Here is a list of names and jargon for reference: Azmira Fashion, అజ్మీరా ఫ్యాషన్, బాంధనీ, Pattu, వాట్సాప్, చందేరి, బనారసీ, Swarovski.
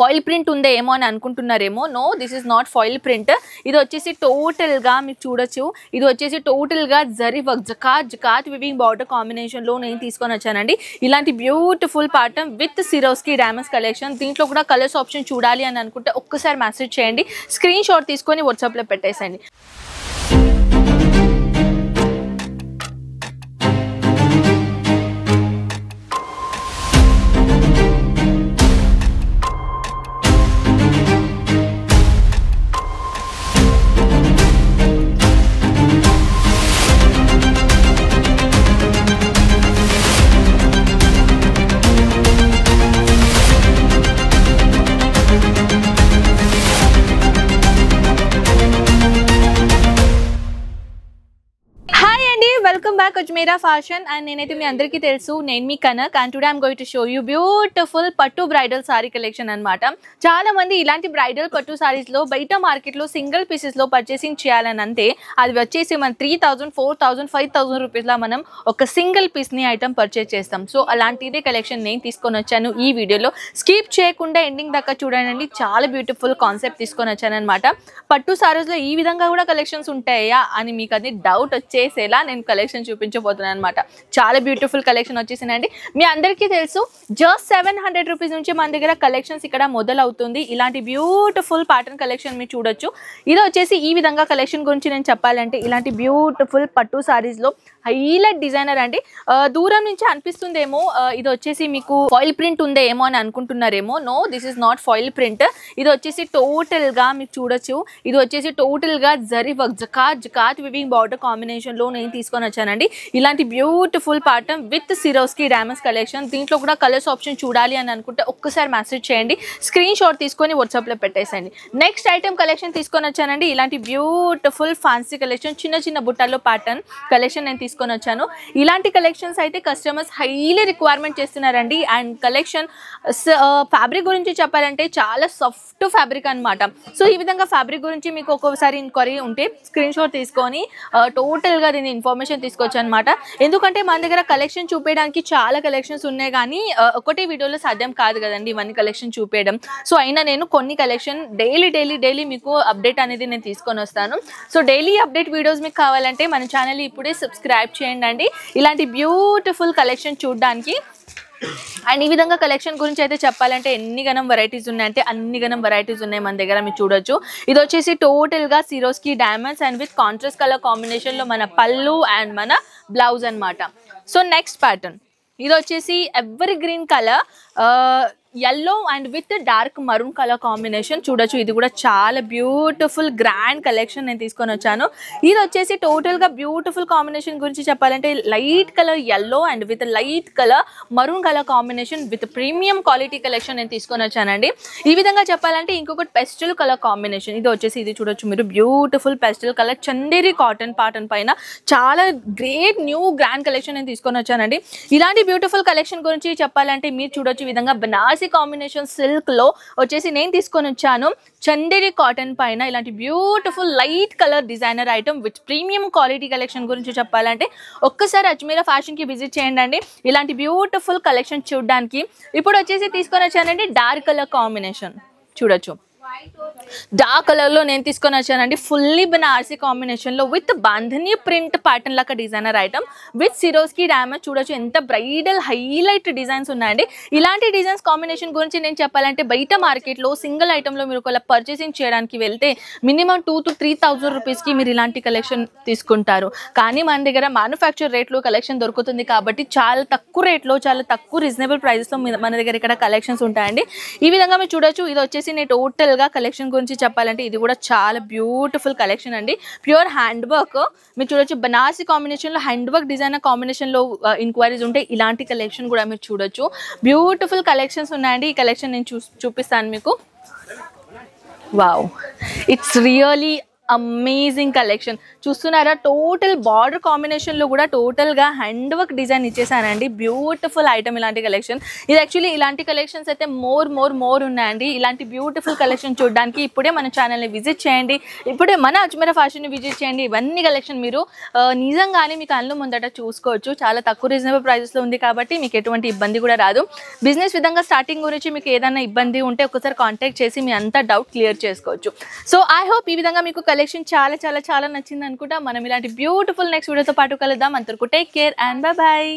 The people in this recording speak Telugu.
ఫాయిల్ ప్రింట్ ఉందేమో అని అనుకుంటున్నారేమో. No, this is not foil print. ఇది వచ్చేసి టోటల్గా మీకు చూడొచ్చు, ఇది వచ్చేసి టోటల్గా zari work jacquard weaving border కాంబినేషన్లో నేను తీసుకొని వచ్చానండి ఇలాంటి beautiful pattern with Swarovski డ్యామస్ collection. దీంట్లో కూడా కలర్స్ ఆప్షన్ చూడాలి అని అనుకుంటే ఒక్కసారి మెసేజ్ చేయండి, స్క్రీన్ షాట్ తీసుకొని వాట్సాప్లో పెట్టేసండి. అజ్మీరా ఫ్యాషన్ అండ్ నేనైతే మీ అందరికీ తెలుసు, నేను మీ Kanak and today I'm going to show you beautiful పట్టు బ్రైడల్ సారీ కలెక్షన్ అనమాట. చాలా మంది ఇలాంటి బ్రైడల్ పట్టు సారీస్లో బయట మార్కెట్లో సింగిల్ పీసెస్లో పర్చేసింగ్ చేయాలని అంటే అది వచ్చేసి మనం 3,000, 4,000, 5,000 రూపీస్లో మనం ఒక సింగిల్ పీస్ని ఐటమ్ పర్చేస్ చేస్తాం. సో అలాంటిదే కలెక్షన్ నేను తీసుకొని వచ్చాను ఈ వీడియోలో. స్కిప్ చేయకుండా ఎండింగ్ దాకా చూడండి, చాలా బ్యూటిఫుల్ కాన్సెప్ట్ తీసుకొని వచ్చాను అనమాట. పట్టు సారీస్లో ఈ విధంగా కూడా కలెక్షన్స్ ఉంటాయా అని మీకు అది డౌట్ వచ్చేసేలా నేను కలెక్షన్ చూపించబోతున్నాను అనమాట. చాలా బ్యూటిఫుల్ కలెక్షన్ వచ్చేసిందండి. మీ అందరికీ తెలుసు జస్ట్ 700 రూపీస్ నుంచి మన దగ్గర కలెక్షన్స్ ఇక్కడ మొదలవుతుంది. ఇలాంటి బ్యూటిఫుల్ ప్యాటర్న్ కలెక్షన్ మీరు చూడొచ్చు. ఇది వచ్చేసి ఈ విధంగా కలెక్షన్ గురించి నేను చెప్పాలంటే ఇలాంటి బ్యూటిఫుల్ పట్టు సారీస్లో హైలైట్ డిజైనర్ అండి. దూరం నుంచి అనిపిస్తుందేమో ఇది వచ్చేసి మీకు ఫాయిల్ ప్రింట్ ఉందేమో అని అనుకుంటున్నారేమో. No, this is not foil print. ఇది వచ్చేసి టోటల్గా మీకు చూడొచ్చు, ఇది వచ్చేసి టోటల్గా zari work jacquard weaving border కాంబినేషన్లో నేను తీసుకొని వచ్చానండి ఇలాంటి beautiful pattern with Swarovski డ్యామస్ collection. దీంట్లో కూడా కలర్స్ ఆప్షన్ చూడాలి అని అనుకుంటే ఒక్కసారి మెసేజ్ చేయండి, స్క్రీన్ షాట్ తీసుకొని వాట్సాప్లో పెట్టేసండి. నెక్స్ట్ ఐటమ్ కలెక్షన్ తీసుకొని వచ్చానండి ఇలాంటి బ్యూటిఫుల్ ఫ్యాన్సీ కలెక్షన్, చిన్న చిన్న బుట్టాల్లో ప్యాటర్న్ కలెక్షన్ నేను తీసుకొని వచ్చాను. ఇలాంటి కలెక్షన్స్ అయితే కస్టమర్స్ హైలీ రిక్వైర్మెంట్ చేస్తున్నారండి. అండ్ కలెక్షన్ ఫ్యాబ్రిక్ గురించి చెప్పాలంటే చాలా సాఫ్ట్ ఫ్యాబ్రిక్ అనమాట. సో ఈ విధంగా ఫ్యాబ్రిక్ గురించి మీకు ఒక్కొక్కసారి ఎంక్వైరీ ఉంటే స్క్రీన్ షాట్ తీసుకొని టోటల్గా దీని ఇన్ఫర్మేషన్ తీసుకొచ్చాను అనమాట. ఎందుకంటే మన దగ్గర కలెక్షన్ చూపించడానికి చాలా కలెక్షన్స్ ఉన్నాయి కానీ ఒకటే వీడియోలో సాధ్యం కాదు కదండి ఇవన్నీ కలెక్షన్ చూపించడం. సో అయినా నేను కొన్ని కలెక్షన్ డైలీ మీకు అప్డేట్ అనేది నేను తీసుకొని వస్తాను. సో డైలీ అప్డేట్ వీడియోస్ మీకు కావాలంటే మన ఛానల్ ఇప్పుడే సబ్స్క్రైబ్ చేయండి అండి ఇలాంటి బ్యూటిఫుల్ కలెక్షన్ చూడడానికి. అండ్ ఈ విధంగా కలెక్షన్ గురించి అయితే చెప్పాలంటే ఎన్ని గణం వెరైటీస్ ఉన్నాయంటే అన్ని గణం వెరైటీస్ ఉన్నాయి మన దగ్గర మీరు చూడొచ్చు. ఇది వచ్చేసి టోటల్గా Swarovski diamonds and with contrast colour కాంబినేషన్లో మన పళ్ళు అండ్ మన బ్లౌజ్ అనమాట. సో నెక్స్ట్ ప్యాటర్న్ ఇది వచ్చేసి evergreen colour, yellow and with dark maroon colour combination చూడొచ్చు. ఇది కూడా చాలా బ్యూటిఫుల్ గ్రాండ్ కలెక్షన్ నేను తీసుకొని వచ్చాను. ఇది వచ్చేసి టోటల్గా బ్యూటిఫుల్ కాంబినేషన్ గురించి చెప్పాలంటే light colour yellow and with light colour maroon colour combination with premium quality collection నేను తీసుకొని వచ్చానండి. ఈ విధంగా చెప్పాలంటే ఇంకొకటి పెస్టల్ కలర్ కాంబినేషన్, ఇది వచ్చేసి ఇది చూడొచ్చు మీరు beautiful pastel colour చందేరి cotton pattern పైన చాలా గ్రేట్ న్యూ గ్రాండ్ కలెక్షన్ నేను తీసుకొని వచ్చానండి. ఇలాంటి బ్యూటిఫుల్ కలెక్షన్ గురించి చెప్పాలంటే మీరు చూడొచ్చు ఈ విధంగా బనారస్ కాంబినేషన్ సిల్క్ లో వచ్చేసి నేను తీసుకొని వచ్చాను చందేరి కాటన్ పైన ఇలాంటి beautiful light colour designer item with premium quality collection గురించి చెప్పాలంటే ఒక్కసారి అజ్మీరా ఫ్యాషన్ కి విజిట్ చేయండి ఇలాంటి బ్యూటిఫుల్ కలెక్షన్ చూడడానికి. ఇప్పుడు వచ్చేసి తీసుకొని వచ్చానండి డార్క్ కలర్ కాంబినేషన్ చూడొచ్చు. డార్క్ కలర్ లో నేను తీసుకొని వచ్చానండి ఫుల్లీ బనారసీ కాంబినేషన్ లో విత్ బాంధనీ ప్రింట్ ప్యాటర్న్ లాగా designer item with Swarovski diamond చూడొచ్చు. ఎంత బ్రైడల్ హైలైట్ డిజైన్స్ ఉన్నాయండి. ఇలాంటి డిజైన్స్ కాంబినేషన్ గురించి నేను చెప్పాలంటే బయట మార్కెట్లో సింగిల్ ఐటమ్ లో మీరు ఒకవేళ పర్చేసింగ్ చేయడానికి వెళ్తే మినిమం 2,000 to 3,000 రూపీస్ కి మీరు ఇలాంటి కలెక్షన్ తీసుకుంటారు. కానీ మన దగ్గర మ్యానుఫ్యాక్చర్ రేట్ లో కలెక్షన్ దొరుకుతుంది కాబట్టి చాలా తక్కువ రేట్ లో చాలా తక్కువ రీజనబుల్ ప్రైజెస్ లో మన దగ్గర ఇక్కడ కలెక్షన్స్ ఉంటాయండి. ఈ విధంగా మీరు చూడొచ్చు. ఇది వచ్చేసి నేను టోటల్ కలెక్షన్ గురించి చెప్పాలంటే ఇది కూడా చాలా బ్యూటిఫుల్ కలెక్షన్ అండి. ప్యూర్ హ్యాండ్ వర్క్ మీరు చూడొచ్చు. బనారసీ కాంబినేషన్లో హ్యాండ్ వర్క్ డిజైనర్ కాంబినేషన్లో ఎంక్వైరీస్ ఉంటాయి. ఇలాంటి కలెక్షన్ కూడా మీరు చూడొచ్చు. బ్యూటిఫుల్ కలెక్షన్స్ ఉన్నాయండి. ఈ కలెక్షన్ నేను చూపిస్తాను మీకు. Wow, it's really amazing collection చూస్తున్నారా. టోటల్ బార్డర్ కాంబినేషన్లో కూడా టోటల్గా హ్యాండ్ వర్క్ డిజైన్ ఇచ్చేసానండి. బ్యూటిఫుల్ ఐటమ్ ఇలాంటి కలెక్షన్. ఇది యాక్చువల్లీ ఇలాంటి కలెక్షన్స్ అయితే మోర్ ఉన్నాయండి. ఇలాంటి బ్యూటిఫుల్ కలెక్షన్ చూడడానికి ఇప్పుడే మన ఛానల్ని విజిట్ చేయండి, ఇప్పుడే మన అజ్మీరా ఫ్యాషన్ని విజిట్ చేయండి. ఇవన్నీ కలెక్షన్ మీరు నిజంగానే మీ కళ్ళు ముందట చూసుకోవచ్చు. చాలా తక్కువ రీజనబుల్ ప్రైజెస్లో ఉంది కాబట్టి మీకు ఎటువంటి ఇబ్బంది కూడా రాదు. బిజినెస్ విధంగా స్టార్టింగ్ గురించి మీకు ఏదైనా ఇబ్బంది ఉంటే ఒకసారి కాంటాక్ట్ చేసి మీ అంతా డౌట్ క్లియర్ చేసుకోవచ్చు. సో ఐ హోప్ ఈ విధంగా మీకు కలెక్షన్ చాలా చాలా చాలా నచ్చింది అనుకుంటా. మనం ఇలాంటి బ్యూటిఫుల్ నెక్స్ట్ వీడియోతో పాటు కలుద్దాం. అంతవరకు టేక్ కేర్ అండ్ బాయ్.